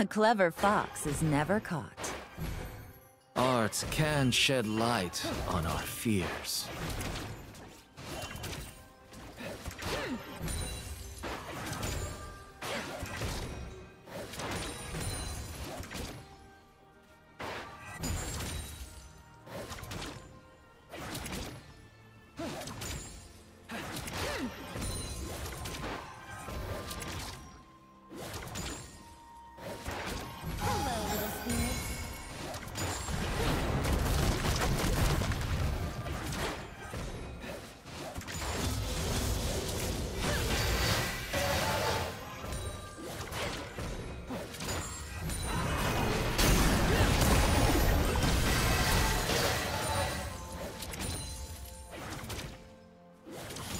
A clever fox is never caught. Arts can shed light on our fears.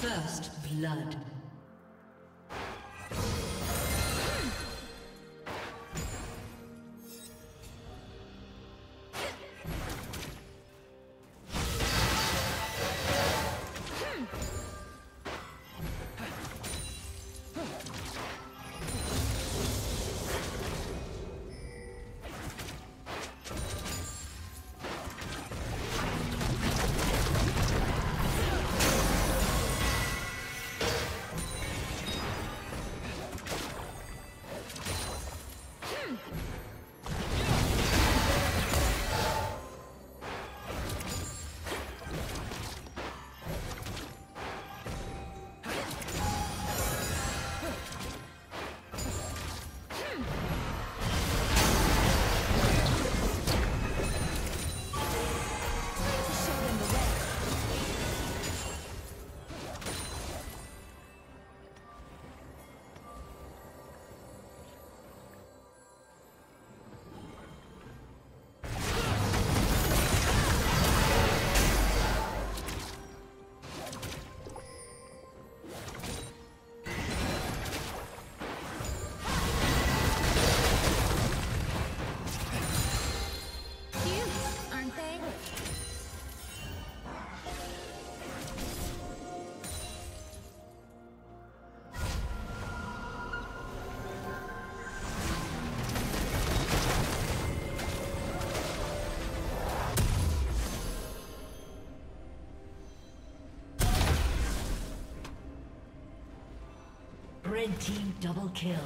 First blood. Red team double kill.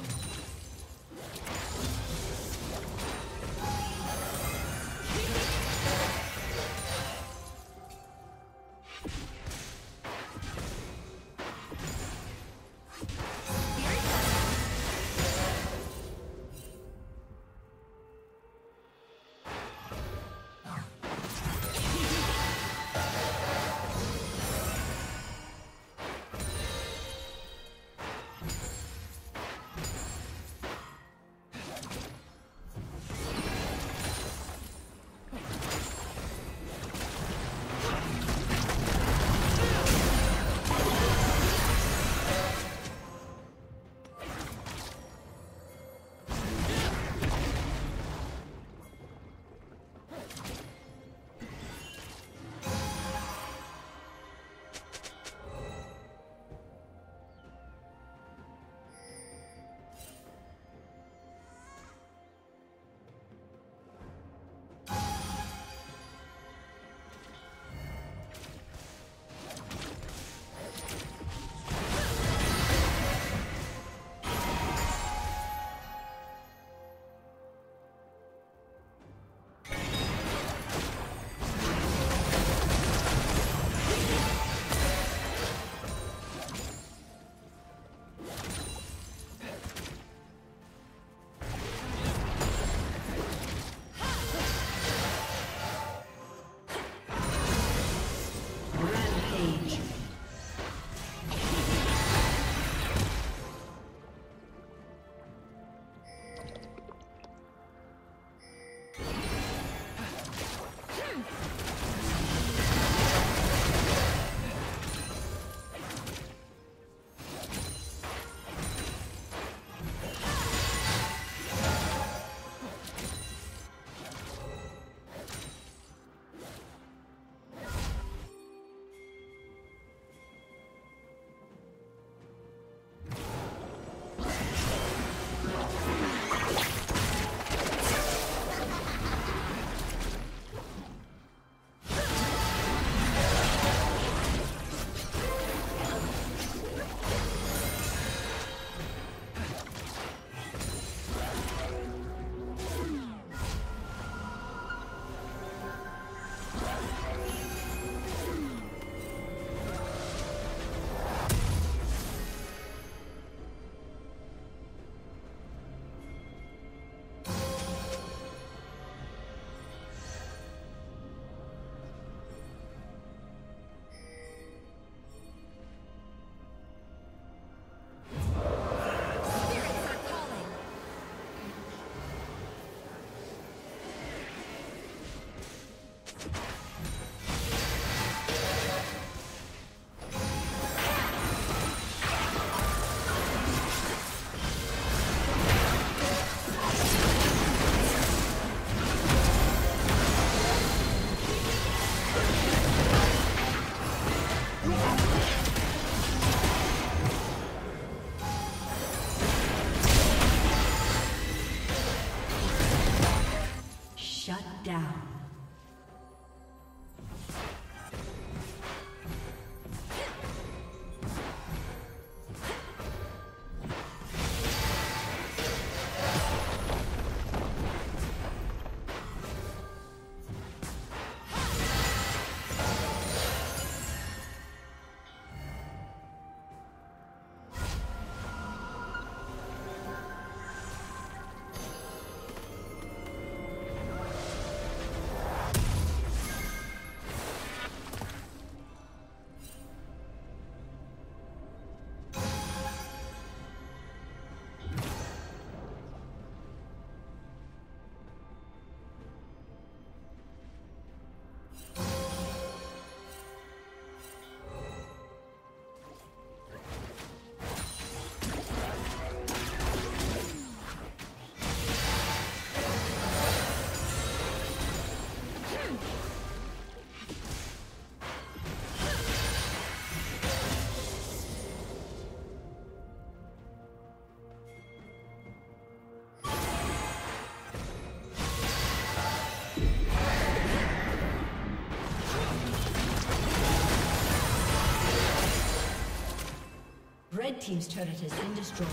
team's turret has been destroyed.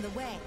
The way.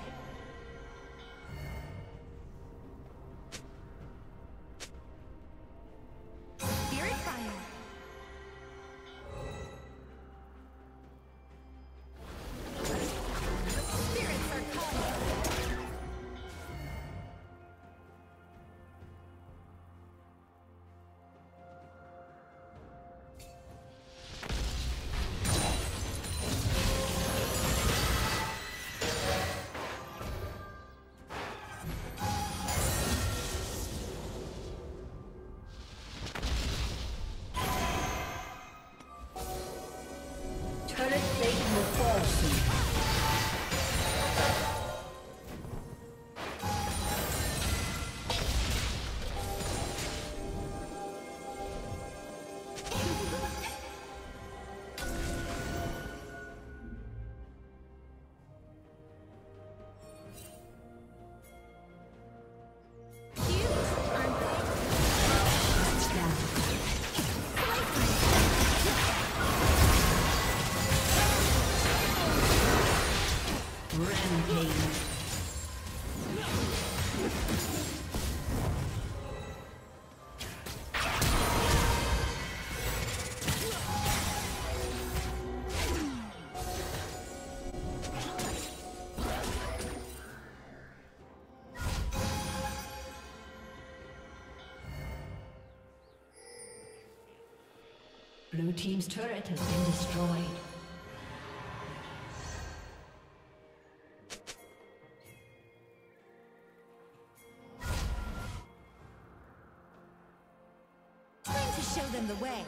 Blue team's turret has been destroyed. Time to show them the way.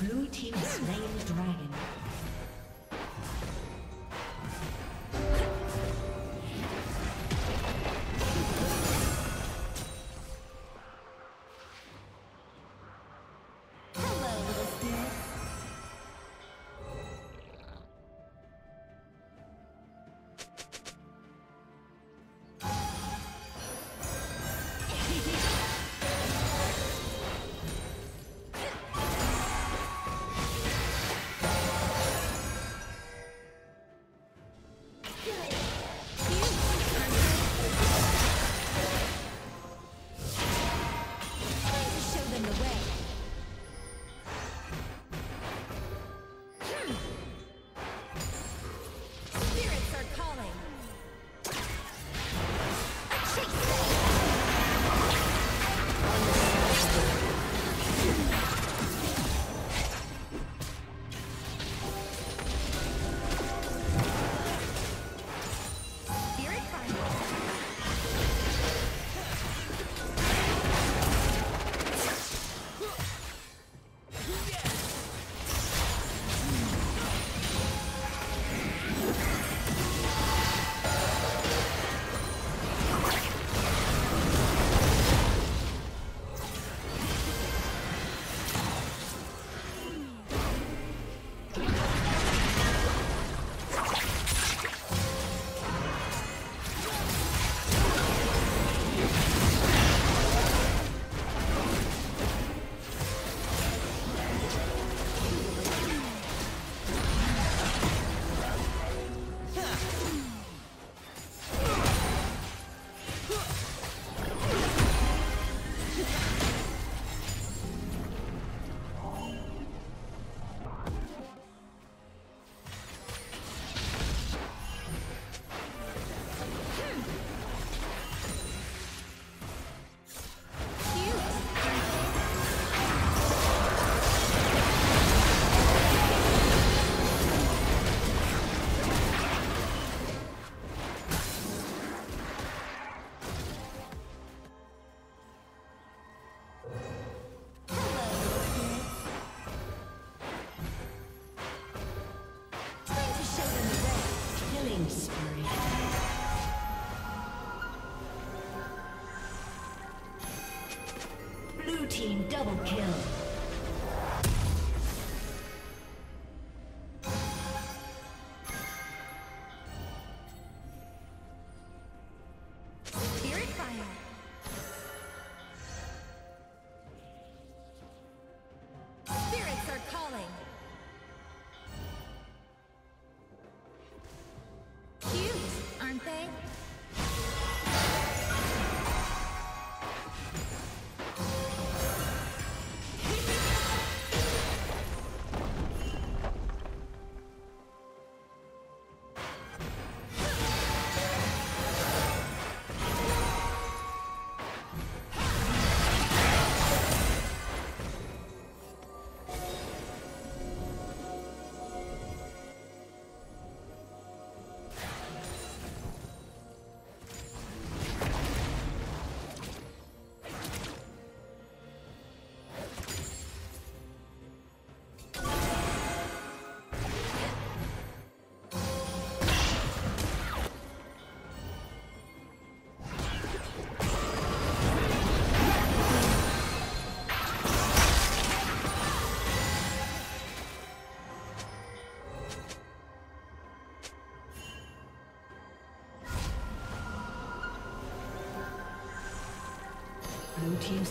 Blue team slain the dragon. Team double kill. Spirit fire. Spirits are calling. Cute, aren't they? Blue team's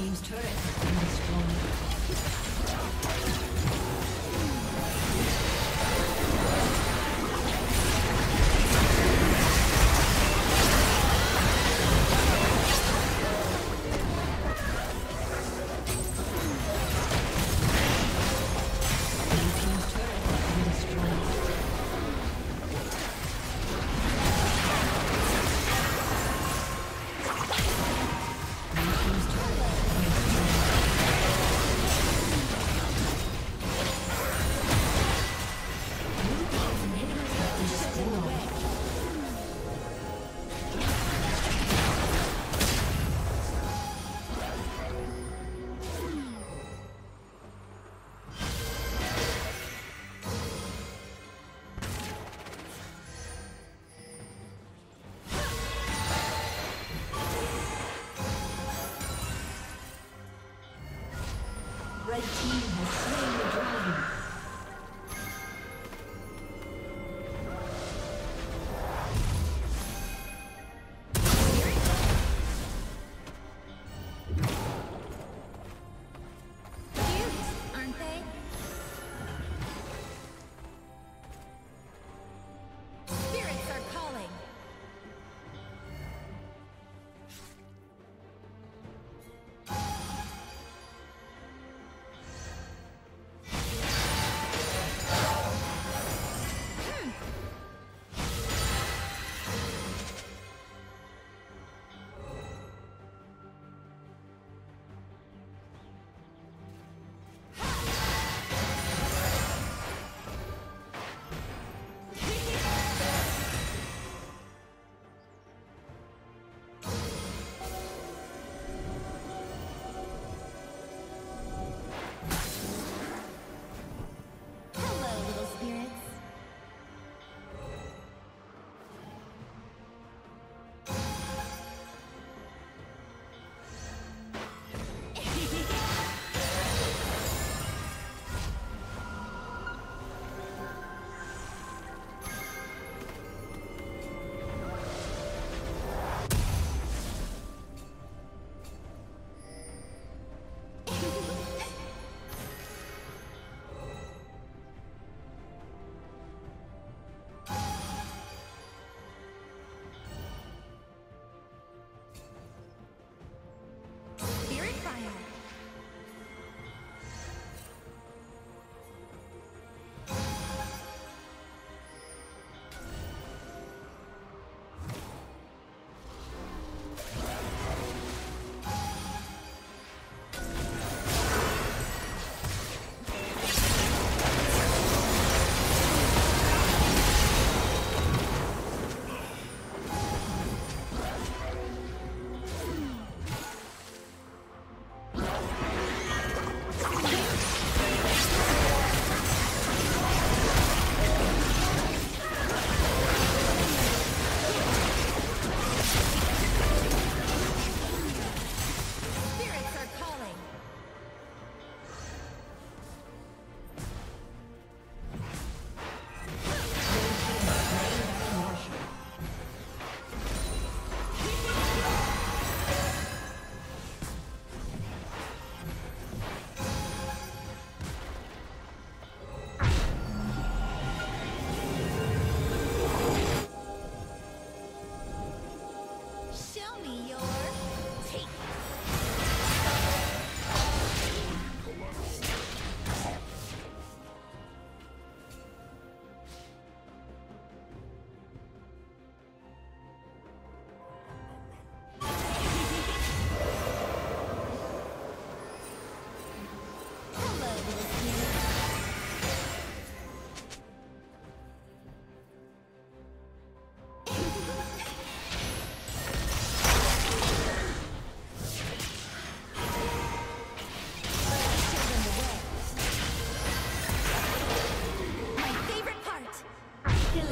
Team's turret has been destroyed.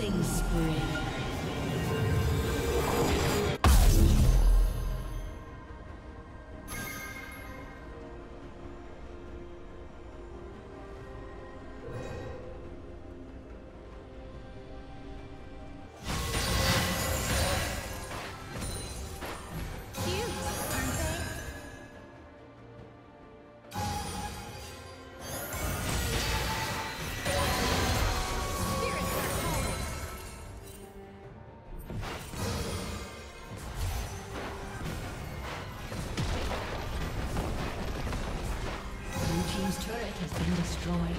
Killing spree. Team's turret has been destroyed.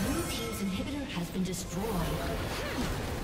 Blue team's inhibitor has been destroyed.